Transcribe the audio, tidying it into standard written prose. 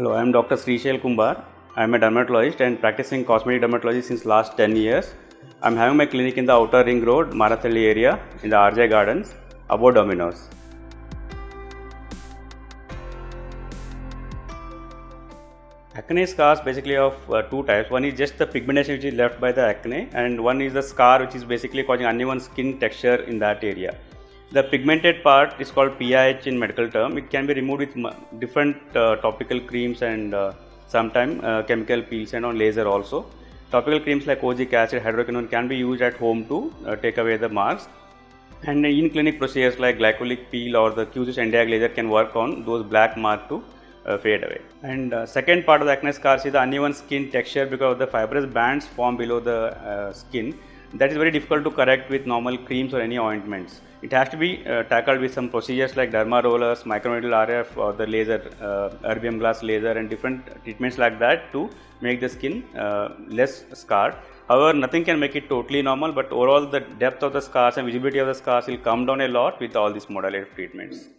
Hello, I am Dr. Shreeshail Kumbar. I am a dermatologist and practicing cosmetic dermatology since last 10 years. I am having my clinic in the Outer Ring Road, Marathalli area in the RJ Gardens, above Domino's. Acne scars basically of two types. One is just the pigmentation which is left by the acne, and one is the scar which is basically causing uneven skin texture in that area. The pigmented part is called PIH in medical term. It can be removed with different topical creams and sometimes chemical peels and on laser also. Topical creams like kojic acid, hydroquinone can be used at home to take away the marks. And in clinic procedures like glycolic peel or the Q-switched Nd:YAG laser can work on those black marks to fade away. And second part of the acne scars is the uneven skin texture because of the fibrous bands formed below the skin. That is very difficult to correct with normal creams or any ointments. It has to be tackled with some procedures like derma rollers, micro needle RF or the laser, erbium glass laser and different treatments like that to make the skin less scarred. However, nothing can make it totally normal, but overall the depth of the scars and visibility of the scars will come down a lot with all these modality treatments.